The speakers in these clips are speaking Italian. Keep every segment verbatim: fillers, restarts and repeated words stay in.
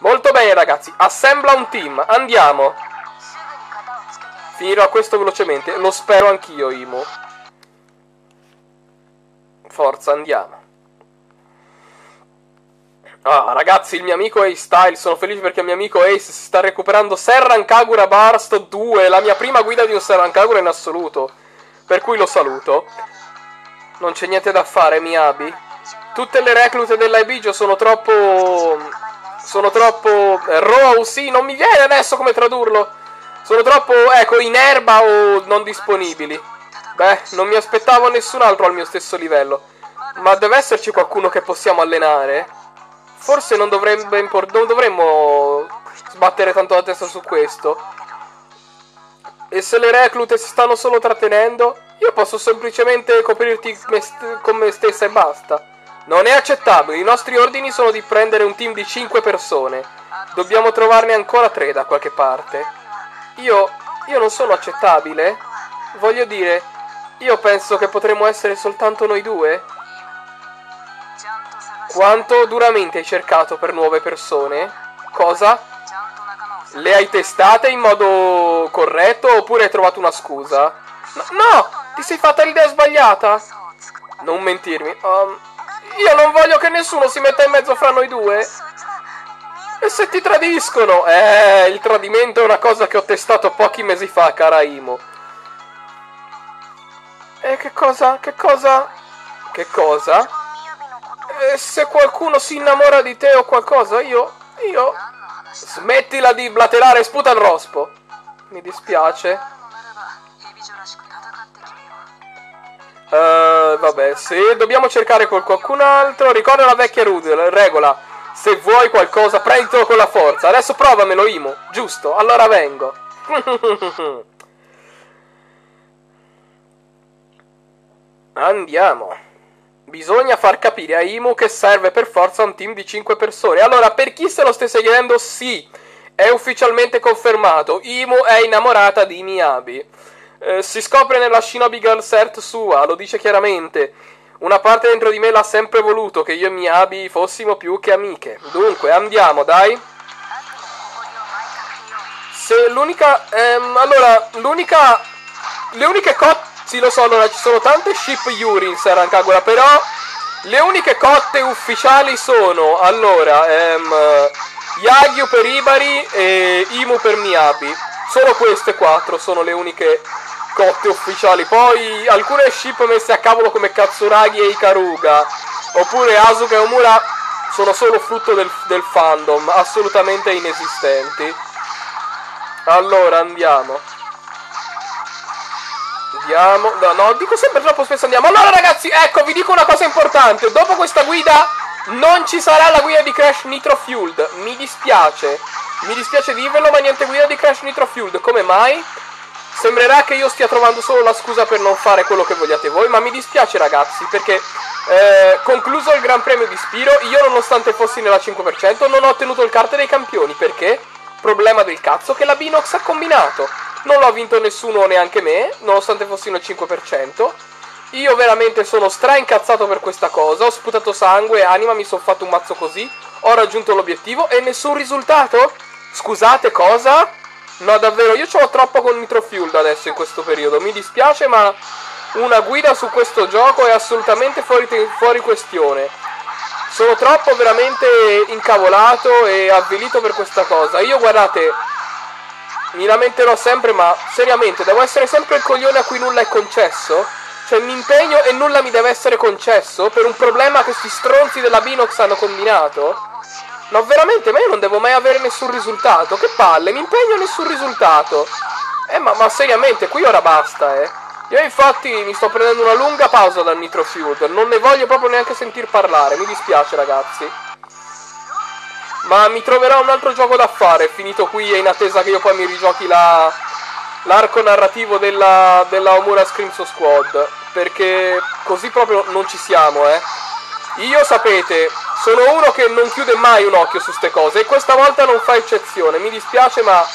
Molto bene ragazzi, assembla un team, andiamo. Finirò questo velocemente, lo spero anch'io Imu. Forza, andiamo. Ah, ragazzi, il mio amico Ace Style, sono felice perché il mio amico Ace si sta recuperando Senran Kagura Burst due, la mia prima guida di un Senran Kagura in assoluto, per cui lo saluto. Non c'è niente da fare, Miyabi. Tutte le reclute della Hebijo sono troppo... sono troppo... Row, sì, non mi viene adesso come tradurlo. Sono troppo, ecco, in erba o non disponibili. Beh, non mi aspettavo nessun altro al mio stesso livello. Ma deve esserci qualcuno che possiamo allenare? Forse non, dovrebbe non dovremmo sbattere tanto la testa su questo. E se le reclute si stanno solo trattenendo, io posso semplicemente coprirti con me stessa e basta. Non è accettabile, i nostri ordini sono di prendere un team di cinque persone. Dobbiamo trovarne ancora tre da qualche parte. Io, io non sono accettabile? Voglio dire, io penso che potremmo essere soltanto noi due? Quanto duramente hai cercato per nuove persone? Cosa? Le hai testate in modo corretto oppure hai trovato una scusa? No, no! Ti sei fatta l'idea sbagliata! Non mentirmi. Um, io non voglio che nessuno si metta in mezzo fra noi due. E se ti tradiscono? Eh, il tradimento è una cosa che ho testato pochi mesi fa, cara Imu. E che cosa? Che cosa? Che cosa? E se qualcuno si innamora di te o qualcosa, io... Io... Smettila di blaterare, sputa il rospo. Mi dispiace. Uh, vabbè, sì, dobbiamo cercare qualcun altro. Ricorda la vecchia regola. Se vuoi qualcosa, prendilo con la forza. Adesso provamelo, Imu. Giusto, allora vengo. Andiamo. Bisogna far capire a Imu che serve per forza un team di cinque persone. Allora, per chi se lo stesse chiedendo, sì, è ufficialmente confermato. Imu è innamorata di Miyabi. Eh, si scopre nella Shinobi Girl Cert sua, lo dice chiaramente. Una parte dentro di me l'ha sempre voluto, che io e Miyabi fossimo più che amiche. Dunque, andiamo, dai. Se l'unica... Ehm, allora, l'unica... Le uniche coppie... Sì, lo so, allora ci sono tante ship Yuri in Senran Kagura, però le uniche cotte ufficiali sono, allora, ehm, Yagyū per Ibari e Imu per Miyabi. Solo queste quattro sono le uniche cotte ufficiali. Poi alcune ship messe a cavolo come Katsuragi e Ikaruga, oppure Asuka e Omura, sono solo frutto del, del fandom, assolutamente inesistenti. Allora, andiamo. Andiamo, no, no, dico sempre troppo spesso andiamo. Allora ragazzi, ecco, vi dico una cosa importante. Dopo questa guida non ci sarà la guida di Crash Nitro Fueled. Mi dispiace, mi dispiace dirvelo, ma niente guida di Crash Nitro Fueled. Come mai? Sembrerà che io stia trovando solo la scusa per non fare quello che vogliate voi, ma mi dispiace ragazzi, perché eh, concluso il Gran Premio di Spiro, io nonostante fossi nella cinque per cento non ho ottenuto il carte dei campioni. Perché? Problema del cazzo che la Beenox ha combinato. Non l'ho vinto nessuno, neanche me, nonostante fossimo al cinque per cento. Io veramente sono stra incazzato per questa cosa. Ho sputato sangue, anima, mi sono fatto un mazzo così. Ho raggiunto l'obiettivo e nessun risultato? Scusate, cosa? No, davvero, io ce l'ho troppo con Nitro Fueled adesso in questo periodo. Mi dispiace, ma una guida su questo gioco è assolutamente fuori, fuori questione. Sono troppo veramente incavolato e avvilito per questa cosa. Io, guardate... mi lamenterò sempre, ma seriamente, devo essere sempre il coglione a cui nulla è concesso? Cioè, mi impegno e nulla mi deve essere concesso per un problema che questi stronzi della Beenox hanno combinato? No, veramente, ma io non devo mai avere nessun risultato. Che palle, mi impegno e nessun risultato. Eh, ma, ma seriamente, qui ora basta, eh. Io infatti mi sto prendendo una lunga pausa dal Nitro Fueled. Non ne voglio proprio neanche sentir parlare, mi dispiace ragazzi. Ma mi troverò un altro gioco da fare, finito qui e in attesa che io poi mi rigiochi l'arco la, narrativo della, della Omura Scrimso Squad, perché così proprio non ci siamo, eh. Io, sapete, sono uno che non chiude mai un occhio su ste cose e questa volta non fa eccezione, mi dispiace, ma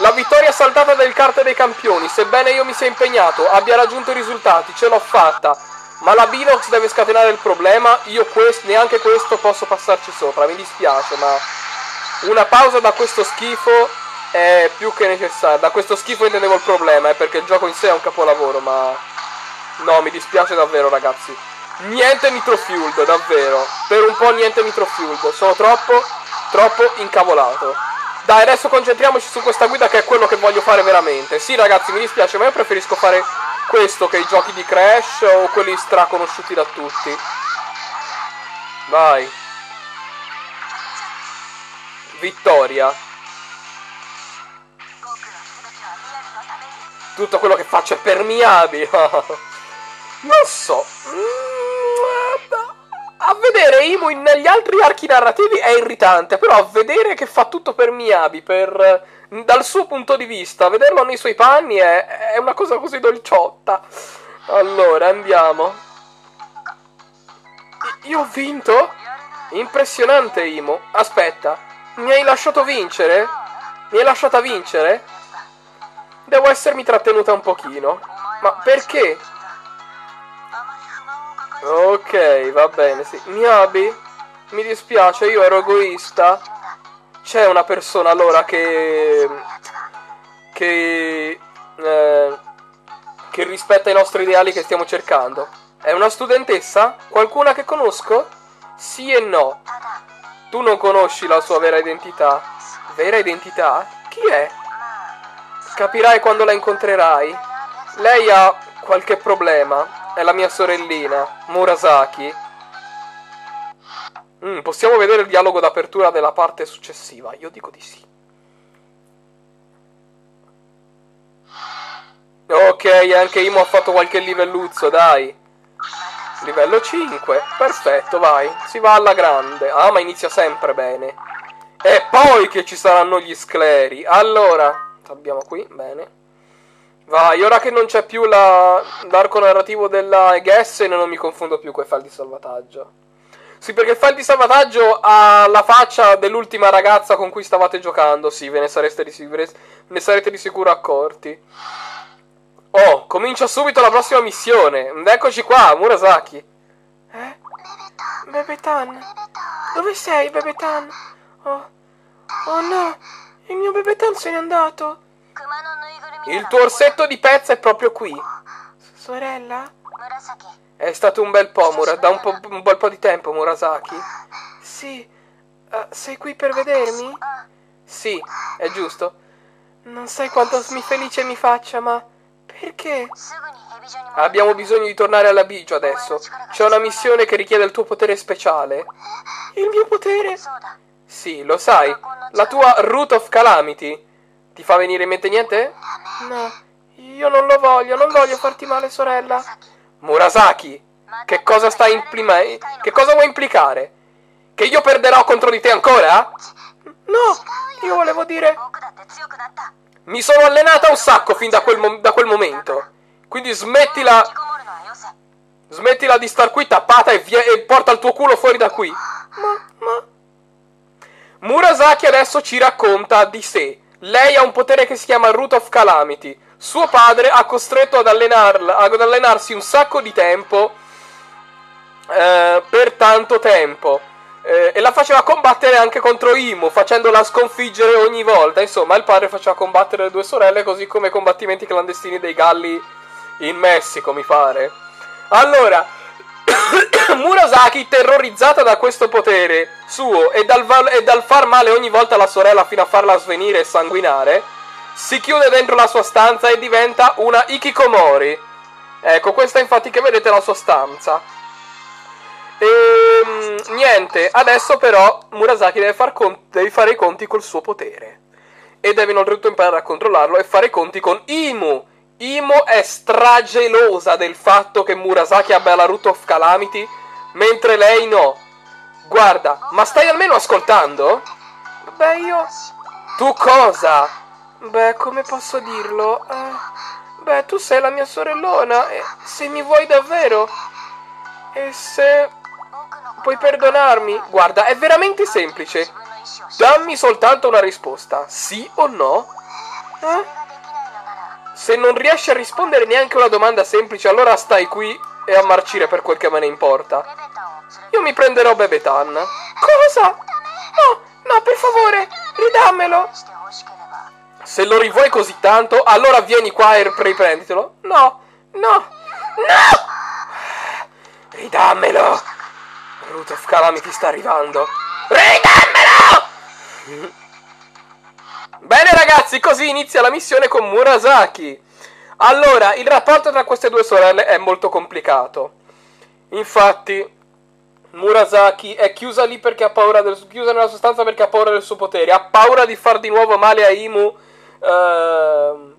la vittoria saltata del carte dei campioni, sebbene io mi sia impegnato, abbia raggiunto i risultati, ce l'ho fatta. Ma la Beenox deve scatenare il problema, io quest, neanche questo posso passarci sopra, mi dispiace, ma Una pausa da questo schifo è più che necessaria. Da questo schifo intendevo il problema, eh, perché il gioco in sé è un capolavoro, ma... no, mi dispiace davvero, ragazzi. Niente Nitro Fueled, davvero. Per un po' niente Nitro Fueled. Sono troppo, troppo incavolato. Dai, adesso concentriamoci su questa guida, che è quello che voglio fare veramente. Sì, ragazzi, mi dispiace, ma io preferisco fare questo che i giochi di Crash o quelli straconosciuti da tutti. Vai. Vittoria. Tutto quello che faccio è per Miyabi. Non so. A vedere Imu negli altri archi narrativi è irritante, però a vedere che fa tutto per Miyabi, per, dal suo punto di vista, vederlo nei suoi panni è, è una cosa così dolciotta. Allora, andiamo. Io ho vinto? Impressionante, Imu. Aspetta, mi hai lasciato vincere? Mi hai lasciata vincere? Devo essermi trattenuta un pochino. Ma perché? Ok, va bene, sì. Miyabi, mi dispiace, io ero egoista. C'è una persona allora che... Che... Eh, che rispetta i nostri ideali che stiamo cercando. È una studentessa? Qualcuna che conosco? Sì e no. Tu non conosci la sua vera identità. Vera identità? Chi è? Capirai quando la incontrerai. Lei ha qualche problema. È la mia sorellina, Murasaki. Mm, possiamo vedere il dialogo d'apertura della parte successiva? Io dico di sì. Ok, anche Imu ha fatto qualche livelluzzo, dai. Livello cinque, perfetto, vai. Si va alla grande. Ah, ma inizia sempre bene. E poi che ci saranno gli scleri. Allora, abbiamo qui, bene. Vai, ora che non c'è più l'arco la, narrativo della Gessen, non mi confondo più con i file di salvataggio. Sì, perché il file di salvataggio ha la faccia dell'ultima ragazza con cui stavate giocando. Sì, ve ne sareste di, ve ne sarete di sicuro accorti. Oh, comincia subito la prossima missione. Eccoci qua, Murasaki. Eh? Bebetan. Dove sei, Bebetan? Oh, oh no, il mio Bebetan se n'è andato. Il tuo orsetto di pezza è proprio qui. Sorella? È stato un bel po', Mura, da un, po', un bel po' di tempo, Murasaki. Sì, uh, sei qui per vedermi? Sì, è giusto. Non sai quanto mi felice mi faccia, ma perché? Abbiamo bisogno di tornare alla Hebijo adesso. C'è una missione che richiede il tuo potere speciale. Il mio potere? Sì, lo sai. La tua Root of Calamity. Ti fa venire in mente niente? No, io non lo voglio, non voglio farti male, sorella. Murasaki, che cosa stai imprimendo? Che cosa vuoi implicare? Che io perderò contro di te ancora? No, io volevo dire... Mi sono allenata un sacco fin da quel, da quel momento. Quindi smettila... Smettila di star qui tappata e, via, e porta il tuo culo fuori da qui. Ma, ma... Murasaki adesso ci racconta di sé. Lei ha un potere che si chiama Root of Calamity. Suo padre ha costretto ad, allenarla, ad allenarsi un sacco di tempo, eh, per tanto tempo, eh, e la faceva combattere anche contro Imu, facendola sconfiggere ogni volta. Insomma, il padre faceva combattere le due sorelle, così come i combattimenti clandestini dei galli in Messico, mi pare. Allora, Murasaki, terrorizzata da questo potere suo e dal, e dal far male ogni volta alla sorella fino a farla svenire e sanguinare, si chiude dentro la sua stanza e diventa una Ikikomori. Ecco, questa infatti che vedete è la sua stanza. E niente, adesso però Murasaki deve, far deve fare i conti col suo potere, e deve inoltre imparare a controllarlo e fare i conti con Imu. Imu è stragelosa del fatto che Murasaki abbia la Root of Calamity, mentre lei no. Guarda, ma stai almeno ascoltando? Beh, io... Tu cosa? Beh, come posso dirlo? Eh, beh, tu sei la mia sorellona, e se mi vuoi davvero... E se... Puoi perdonarmi? Guarda, è veramente semplice. Dammi soltanto una risposta, sì o no? Eh? Se non riesci a rispondere neanche a una domanda semplice, allora stai qui e a marcire per quel che me ne importa. Io mi prenderò Bebetan. Cosa? No, No, per favore, ridammelo! Se lo rivuoi così tanto, allora vieni qua e riprenditelo. No, no, no! Ridammelo! Root of Calamity sta arrivando. Ridammelo! Bene ragazzi, così inizia la missione con Murasaki. Allora, il rapporto tra queste due sorelle è molto complicato. Infatti, Murasaki è chiusa lì perché ha paura del, chiusa nella sostanza perché ha paura del suo potere. Ha paura di far di nuovo male a Imu. Ehm,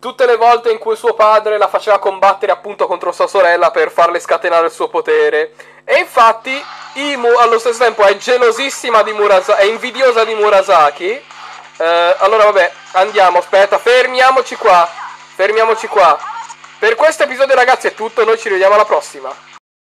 tutte le volte in cui suo padre la faceva combattere appunto contro sua sorella per farle scatenare il suo potere. E infatti Imu allo stesso tempo è gelosissima di Murasaki, è invidiosa di Murasaki. Ehm, allora vabbè, andiamo, aspetta, fermiamoci qua. Fermiamoci qua. Per questo episodio ragazzi è tutto, noi ci vediamo alla prossima.